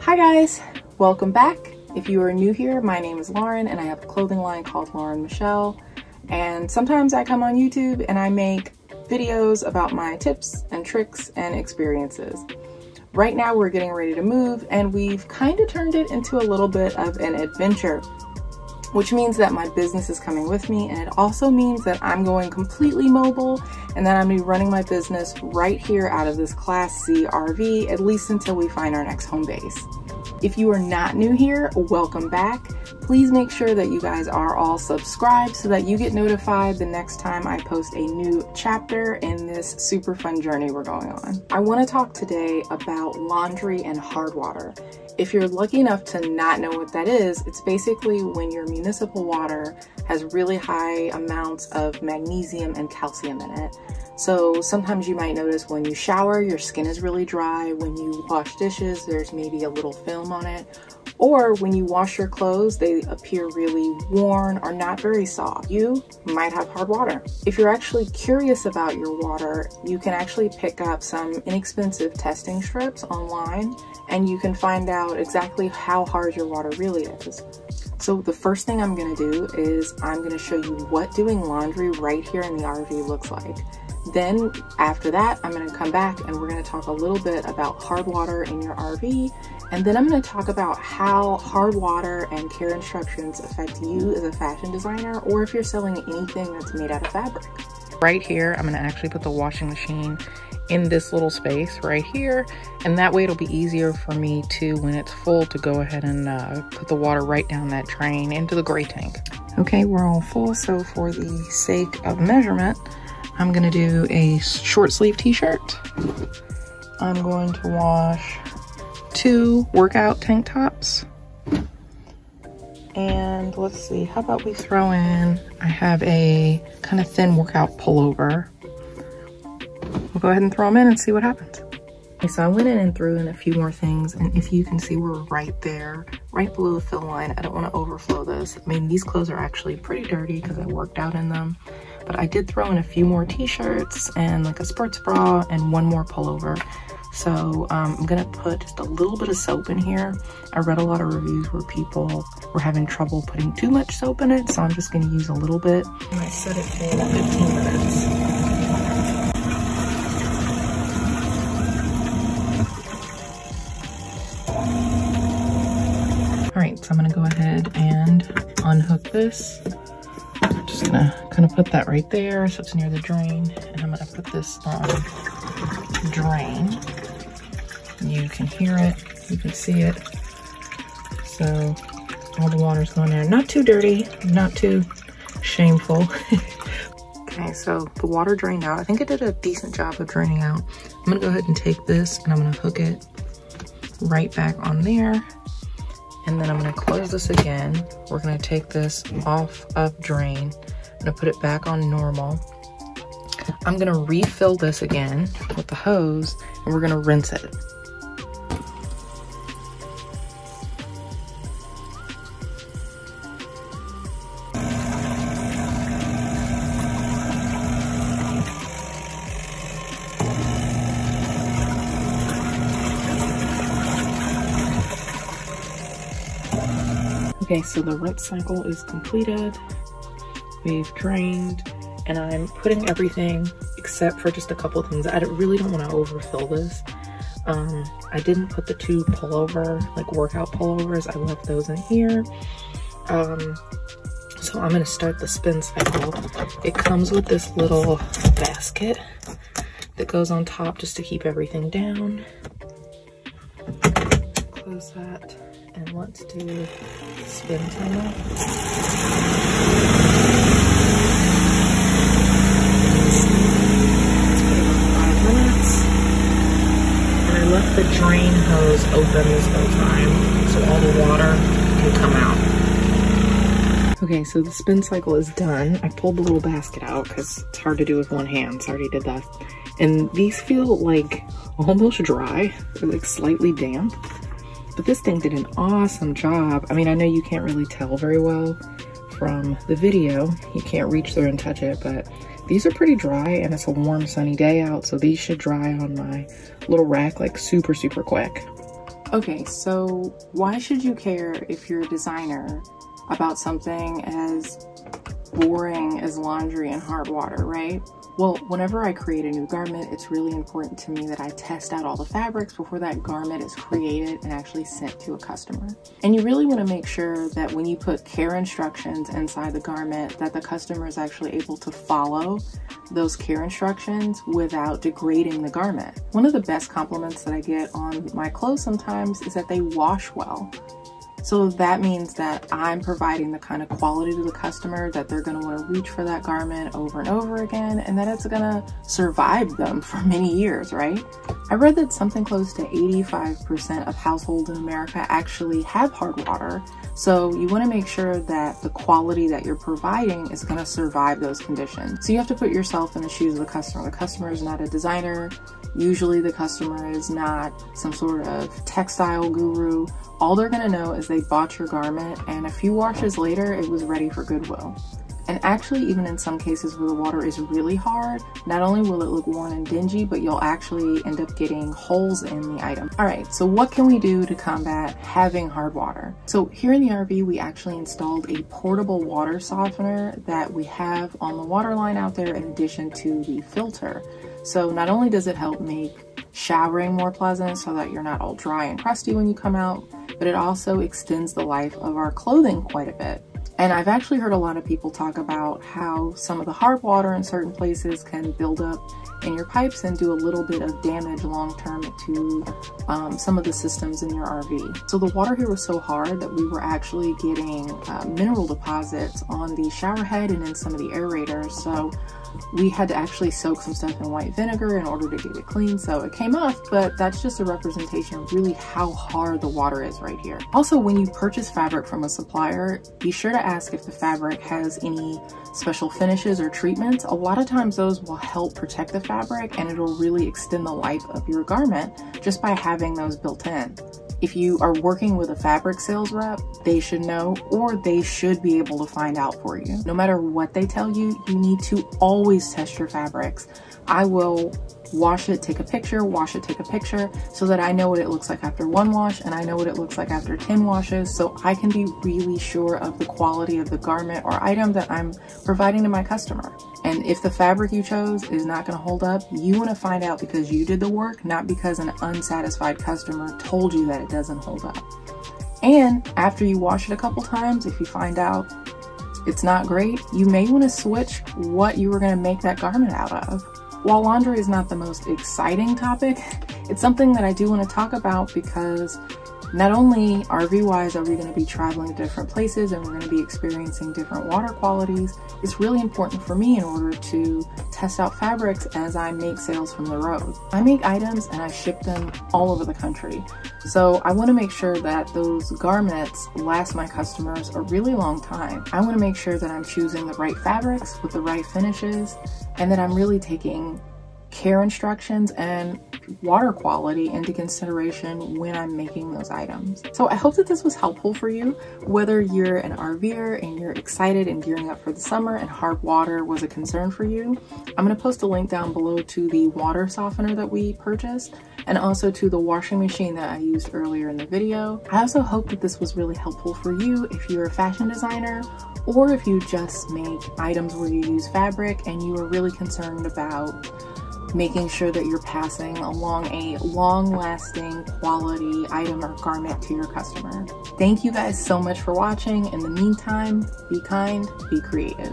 Hi guys, welcome back. If you are new here, my name is Lauren and I have a clothing line called Lauren Michelle, and sometimes I come on YouTube and I make videos about my tips and tricks and experiences. Right now we're getting ready to move and we've kind of turned it into a little bit of an adventure, which means that my business is coming with me, and it also means that I'm going completely mobile and that I'm gonna be running my business right here out of this Class C RV, at least until we find our next home base. If you are not new here, welcome back. Please make sure that you guys are all subscribed so that you get notified the next time I post a new chapter in this super fun journey we're going on. I want to talk today about laundry and hard water. If you're lucky enough to not know what that is, it's basically when your municipal water has really high amounts of magnesium and calcium in it. So sometimes you might notice when you shower, your skin is really dry. When you wash dishes, there's maybe a little film on it. Or when you wash your clothes, they appear really worn or not very soft. You might have hard water. If you're actually curious about your water, you can actually pick up some inexpensive testing strips online and you can find out exactly how hard your water really is. So the first thing I'm gonna do is I'm gonna show you what doing laundry right here in the RV looks like. Then after that, I'm gonna come back and we're gonna talk a little bit about hard water in your RV. And then I'm gonna talk about how hard water and care instructions affect you as a fashion designer, or if you're selling anything that's made out of fabric. Right here, I'm gonna actually put the washing machine in this little space right here, and that way it'll be easier for me to, when it's full, to go ahead and put the water right down that drain into the gray tank. Okay, we're all full, so for the sake of measurement, I'm gonna do a short sleeve t-shirt. I'm going to wash 2 workout tank tops. And let's see, how about we throw in, I have a kind of thin workout pullover. We'll go ahead and throw them in and see what happens. Okay, so I went in and threw in a few more things, and if you can see, we're right there, right below the fill line. I don't wanna overflow this. I mean, these clothes are actually pretty dirty because I worked out in them. But I did throw in a few more t-shirts and like a sports bra and one more pullover. So I'm gonna put just a little bit of soap in here. I read a lot of reviews where people were having trouble putting too much soap in it, so I'm just gonna use a little bit. And I set it for 15 minutes. All right, so I'm gonna go ahead and unhook this. I'm just gonna kind of put that right there so it's near the drain, and I'm gonna put this on drain. You can hear it, you can see it. So all the water's going there. Not too dirty, not too shameful. Okay, so the water drained out. I think it did a decent job of draining out. I'm gonna go ahead and take this and I'm gonna hook it right back on there. And then I'm gonna close this again. We're gonna take this off of drain. I'm gonna put it back on normal. I'm gonna refill this again with the hose and we're gonna rinse it. Okay, so the rinse cycle is completed. We've drained, and I'm putting everything except for just a couple things. I really don't want to overfill this. I didn't put the 2 pullover, like workout pullovers. I left those in here. So I'm gonna start the spin cycle. It comes with this little basket that goes on top just to keep everything down. Close that. And let's do spin timer. And I left the drain hose open this whole time so all the water can come out. Okay, so the spin cycle is done. I pulled the little basket out because it's hard to do with one hand, so I already did that. And these feel like almost dry, they're like slightly damp. But this thing did an awesome job. I mean, I know you can't really tell very well from the video. You can't reach through and touch it, but These are pretty dry and it's a warm sunny day out, so these should dry on my little rack like super, super quick. Okay, so why should you care if you're a designer about something as boring as laundry and hard water, right? Well, whenever I create a new garment, it's really important to me that I test out all the fabrics before that garment is created and actually sent to a customer. And you really want to make sure that when you put care instructions inside the garment, that the customer is actually able to follow those care instructions without degrading the garment. One of the best compliments that I get on my clothes sometimes is that they wash well. So that means that I'm providing the kind of quality to the customer that they're gonna wanna reach for that garment over and over again, and that it's gonna survive them for many years, right? I read that something close to 85% of households in America actually have hard water. So you wanna make sure that the quality that you're providing is gonna survive those conditions. So you have to put yourself in the shoes of the customer. The customer is not a designer. Usually the customer is not some sort of textile guru. All they're gonna know is they bought your garment and a few washes later, it was ready for Goodwill. And actually, even in some cases where the water is really hard, not only will it look worn and dingy, but you'll actually end up getting holes in the item. All right, so what can we do to combat having hard water? So here in the RV, we actually installed a portable water softener that we have on the water line out there in addition to the filter. So not only does it help make showering more pleasant so that you're not all dry and crusty when you come out, but it also extends the life of our clothing quite a bit. And I've actually heard a lot of people talk about how some of the hard water in certain places can build up in your pipes and do a little bit of damage long-term to some of the systems in your RV. So the water here was so hard that we were actually getting mineral deposits on the shower head and in some of the aerators. So we had to actually soak some stuff in white vinegar in order to get it clean. So it came off, but that's just a representation of really how hard the water is right here. Also, when you purchase fabric from a supplier, be sure to ask if the fabric has any special finishes or treatments. A lot of times those will help protect the fabric and it'll really extend the life of your garment just by having those built in. If you are working with a fabric sales rep, they should know, or they should be able to find out for you. No matter what they tell you, you need to always test your fabrics. I will wash it, take a picture, wash it, take a picture, so that I know what it looks like after one wash and I know what it looks like after 10 washes, so I can be really sure of the quality of the garment or item that I'm providing to my customer. And if the fabric you chose is not gonna hold up, you wanna find out because you did the work, not because an unsatisfied customer told you that it doesn't hold up. And after you wash it a couple times, if you find out it's not great, you may wanna switch what you were gonna make that garment out of. While laundry is not the most exciting topic, it's something that I do wanna talk about because not only RV-wise are we gonna be traveling to different places and we're gonna be experiencing different water qualities, it's really important for me in order to test out fabrics as I make sales from the road. I make items and I ship them all over the country. So I wanna make sure that those garments last my customers a really long time. I wanna make sure that I'm choosing the right fabrics with the right finishes and that I'm really taking care instructions and water quality into consideration when I'm making those items. So I hope that this was helpful for you, whether you're an RVer and you're excited and gearing up for the summer and hard water was a concern for you. I'm gonna post a link down below to the water softener that we purchased and also to the washing machine that I used earlier in the video. I also hope that this was really helpful for you if you're a fashion designer or if you just make items where you use fabric and you are really concerned about making sure that you're passing along a long-lasting quality item or garment to your customer. Thank you guys so much for watching. In the meantime, be kind, be creative.